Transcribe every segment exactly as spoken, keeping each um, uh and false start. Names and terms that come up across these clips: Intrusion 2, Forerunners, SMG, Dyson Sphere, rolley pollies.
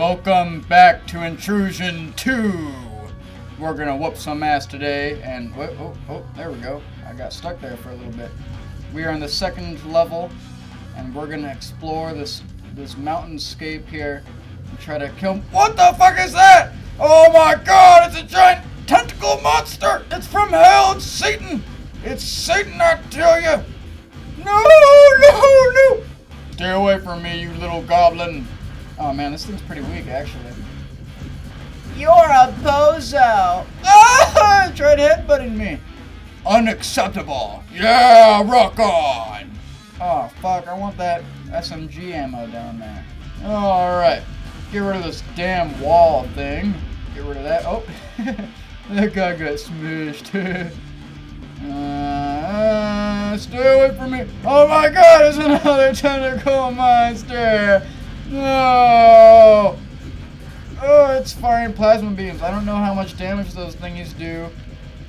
Welcome back to Intrusion two. We're gonna whoop some ass today, and oh, oh, oh, there we go. I got stuck there for a little bit. We are on the second level, and we're gonna explore this this mountainscape here and try to kill. What the fuck is that? Oh my God! It's a giant tentacle monster. It's from hell. It's Satan. It's Satan, I tell you. No, no, no! Stay away from me, you little goblin. Oh man, this thing's pretty weak, actually. You're a bozo! Ah! Tried headbutting me. Unacceptable. Yeah, rock on. Oh fuck, I want that S M G ammo down there. All right, get rid of this damn wall thing. Get rid of that. Oh, that guy got smushed. uh, stay away from me. Oh my God, there's another tentacle monster. No! Oh, it's firing plasma beams. I don't know how much damage those thingies do,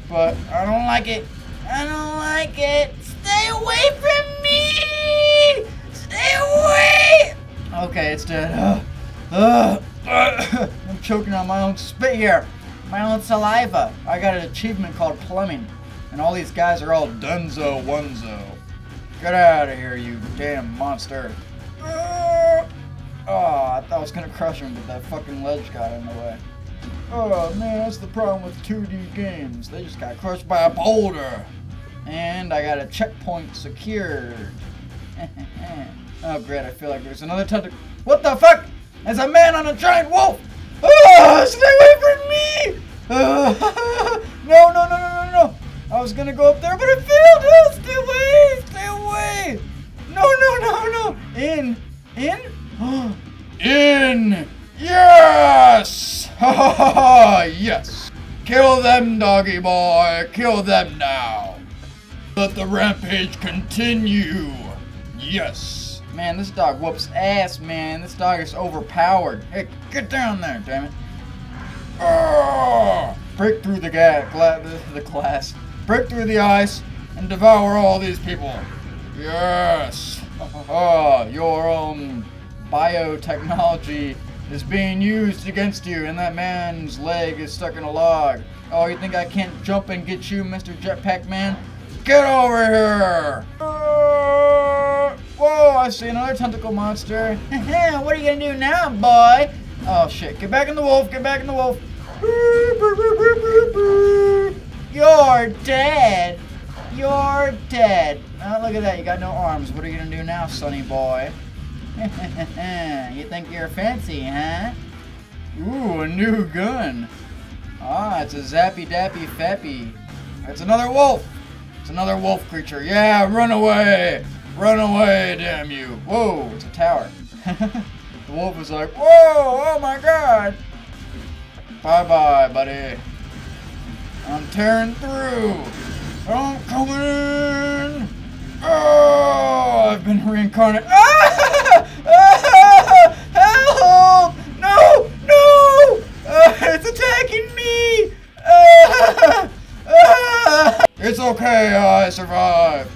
but I don't like it. I don't like it. Stay away from me! Stay away! Okay, it's dead. Uh, uh, uh, I'm choking on my own spit here. My own saliva. I got an achievement called plumbing, and all these guys are all dunzo onezo. Get out of here, you damn monster. Uh, Oh, I thought I was gonna crush him, but that fucking ledge got in the way. Oh man, that's the problem with two D games. They just got crushed by a boulder. And I got a checkpoint secured. Oh great, I feel like there's another tentacle. What the fuck? There's a man on a giant wolf! Oh, stay away from me! Oh, no, no, no, no, no, no. I was gonna go up there, but I failed! Oh, stay away! Stay away! No, no, no, no! In! In? In! Yes! Ha ha ha! Yes! Kill them, doggy boy! Kill them now! Let the rampage continue! Yes! Man, this dog whoops ass, man. This dog is overpowered. Hey, get down there, damn it! Arrgh! Break through the glass, the glass. Break through the ice and devour all these people. Yes! Ha ha ha! Your own biotechnology is being used against you, and that man's leg is stuck in a log. Oh, you think I can't jump and get you, Mister Jetpack Man? Get over here! Uh, whoa, I see another tentacle monster. What are you gonna do now, boy? Oh shit, get back in the wolf, get back in the wolf. You're dead. You're dead. Oh, look at that, you got no arms. What are you gonna do now, sonny boy? You think you're fancy, huh? Ooh, a new gun. Ah, it's a zappy dappy fappy. It's another wolf. It's another wolf creature. Yeah, run away. Run away, damn you. Whoa, it's a tower. The wolf was like, whoa, oh my God. Bye-bye, buddy. I'm tearing through. I'm coming in. Oh, I've been reincarnated. Ah! Ah, help! No! No! Uh, it's attacking me! Ah, ah. It's okay, I survived.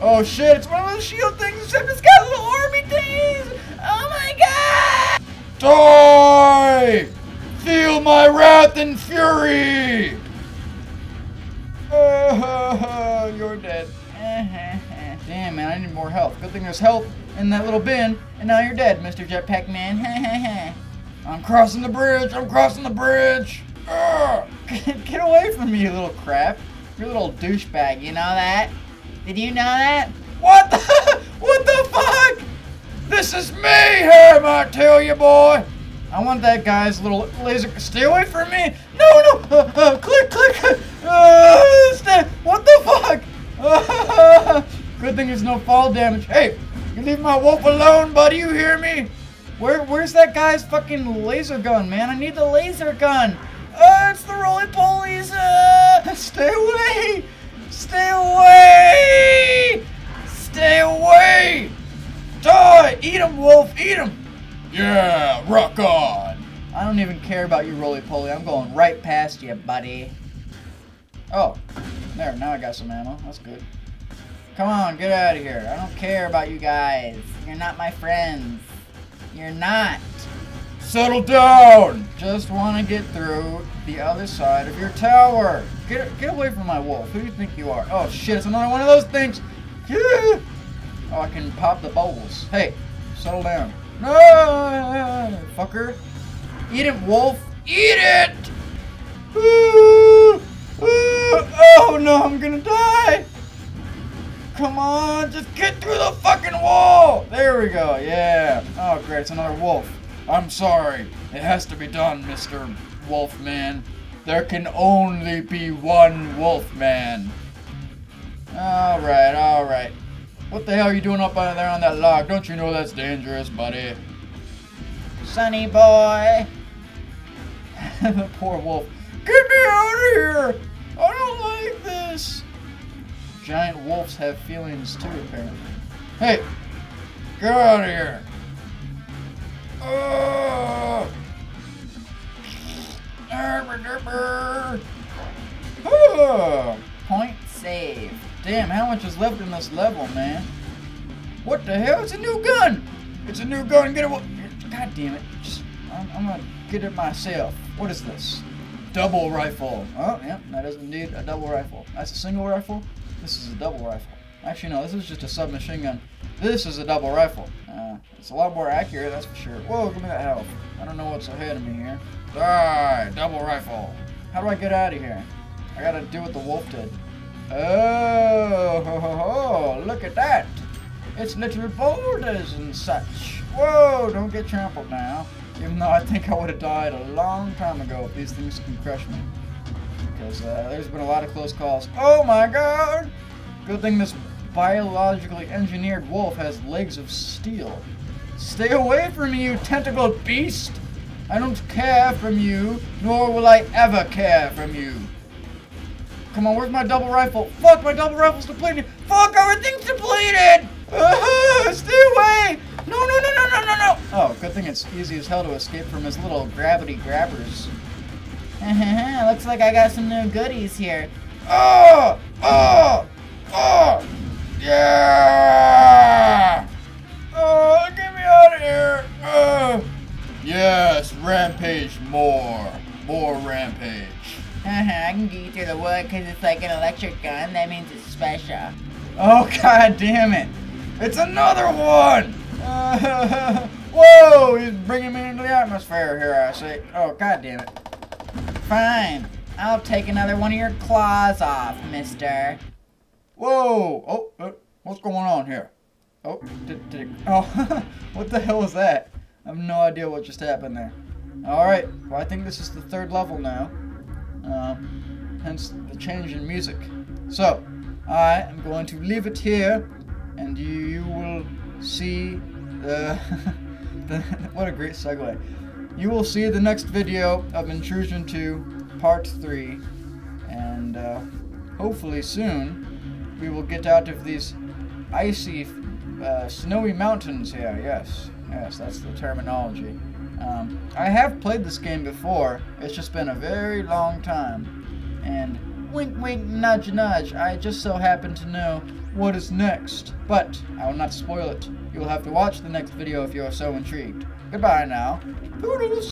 Oh shit, it's one of those shield things except it's got little army days! Oh my God! Die! Feel my wrath and fury! Oh, you're dead. Damn man, I need more health. Good thing there's health in that little bin, and now you're dead, Mister Jetpack Man. I'm crossing the bridge, I'm crossing the bridge! Get away from me, you little crap. You little douchebag, you know that? Did you know that? What the, what the fuck? This is mayhem, I tell you, boy. I want that guy's little laser, stay away from me. No, no, uh, uh, click, click. Uh, stay, what the fuck? Uh, good thing there's no fall damage. Hey. You leave my wolf alone, buddy, you hear me? Where, where's that guy's fucking laser gun, man? I need the laser gun. Oh, it's the roly-polies. Uh, stay away. Stay away. Stay away. Die. Eat him, wolf. Eat him. Yeah, rock on. I don't even care about you, roly-poly. I'm going right past you, buddy. Oh, there. Now I got some ammo. That's good. Come on, get out of here. I don't care about you guys. You're not my friends. You're not. Settle down! Just want to get through the other side of your tower. Get get away from my wolf. Who do you think you are? Oh shit, it's another one of those things! Yeah. Oh, I can pop the bubbles. Hey, settle down. No, ah, fucker. Eat it, wolf. Eat it! Ooh, ooh. Oh no, I'm gonna die! Come on, just get through the fucking wall! There we go, yeah. Oh great, it's another wolf. I'm sorry. It has to be done, Mister Wolfman. There can only be one Wolfman. Alright, alright. What the hell are you doing up under there on that log? Don't you know that's dangerous, buddy? Sonny boy! The poor wolf. Get me out of here! I don't like this! Giant wolves have feelings too, apparently. Hey! Get out of here! Oh! Oh! Point saved. Damn, how much is left in this level, man? What the hell? It's a new gun! It's a new gun! Get away! God damn it. Just, I'm, I'm gonna get it myself. What is this? Double rifle. Oh, yeah, that is indeed a double rifle. That's a single rifle. This is a double rifle. Actually, no, this is just a submachine gun. This is a double rifle. Uh, it's a lot more accurate, that's for sure. Whoa, give me that health. I don't know what's ahead of me here. Die! Double rifle. How do I get out of here? I gotta do what the wolf did. Oh, ho, ho, ho. Look at that. It's literal boulders and such. Whoa, don't get trampled now. Even though I think I would have died a long time ago if these things can crush me. Because uh, there's been a lot of close calls. Oh my god! Good thing this biologically engineered wolf has legs of steel. Stay away from me, you tentacled beast! I don't care from you, nor will I ever care from you. Come on, where's my double rifle? Fuck, my double rifle's depleted! Fuck, everything's depleted! Uh-huh, stay away! No, no, no, no, no, no, no! Oh, good thing it's easy as hell to escape from his little gravity grabbers. Looks like I got some new goodies here. Oh! Oh! Oh! Yeah! Oh, get me out of here! Oh. Yes, rampage more. More rampage. I can get you through the wood because it's like an electric gun. That means it's special. Oh, god damn it! It's another one! Uh, whoa! He's bringing me into the atmosphere here, I see. Oh, god damn it. Fine. I'll take another one of your claws off, mister. Whoa! Oh, uh, what's going on here? Oh, did, did it, oh, what the hell was that? I have no idea what just happened there. Alright, well I think this is the third level now. Um, hence the change in music. So, I am going to leave it here, and you, you will see the, the... What a great segue. You will see the next video of Intrusion two Part three, and uh, hopefully soon we will get out of these icy, uh, snowy mountains here. Yes, yes, that's the terminology. Um, I have played this game before, it's just been a very long time, and wink wink nudge nudge, I just so happen to know what is next, but I will not spoil it. You will have to watch the next video if you are so intrigued. Goodbye now. Toodles!